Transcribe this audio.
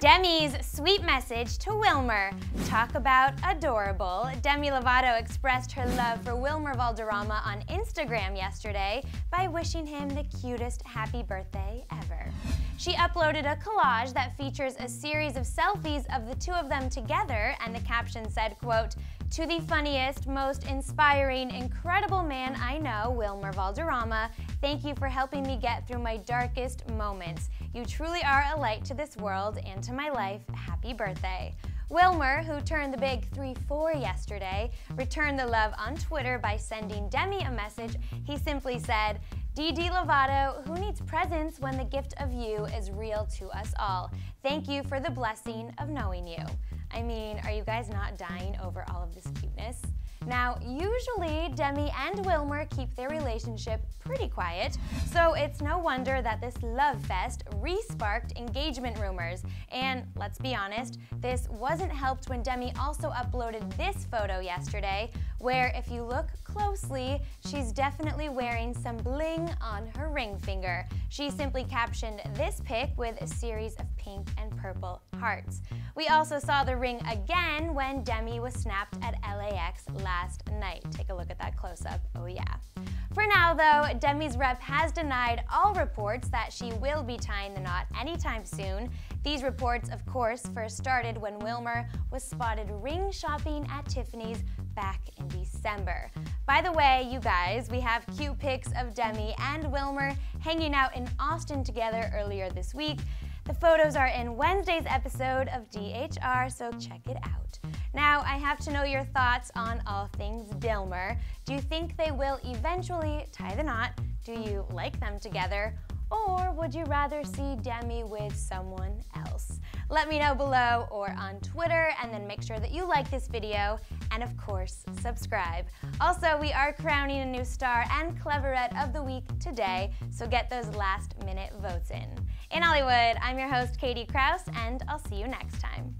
Demi's sweet message to Wilmer. Talk about adorable. Demi Lovato expressed her love for Wilmer Valderrama on Instagram yesterday by wishing him the cutest happy birthday ever. She uploaded a collage that features a series of selfies of the two of them together, and the caption said, quote, "To the funniest, most inspiring, incredible man I know, Wilmer Valderrama. Thank you for helping me get through my darkest moments. You truly are a light to this world and to my life. Happy birthday." Wilmer, who turned the big 3-4 yesterday, returned the love on Twitter by sending Demi a message. He simply said, "DD Lovato, who needs presents when the gift of you is real to us all? Thank you for the blessing of knowing you." I mean, are you guys not dying over all of this cuteness? Now, usually Demi and Wilmer keep their relationship pretty quiet, so it's no wonder that this love fest re-sparked engagement rumors. And let's be honest, this wasn't helped when Demi also uploaded this photo yesterday, where if you look closely, she's definitely wearing some bling on her ring finger. She simply captioned this pic with a series of pink and purple hearts. We also saw the ring again when Demi was snapped at LAX last night. Take a look at that close-up, oh yeah. For now though, Demi's rep has denied all reports that she will be tying the knot anytime soon. These reports, of course, first started when Wilmer was spotted ring shopping at Tiffany's back in December. By the way, you guys, we have cute pics of Demi and Wilmer hanging out in Austin together earlier this week. The photos are in Wednesday's episode of DHR, so check it out. Now, I have to know your thoughts on all things Wilmer. Do you think they will eventually tie the knot? Do you like them together? Or would you rather see Demi with someone else? Let me know below or on Twitter, and then make sure that you like this video and, of course, subscribe. Also, we are crowning a new star and Cleverette of the Week today, so get those last-minute votes in. In Hollywood, I'm your host, Katie Krauss, and I'll see you next time.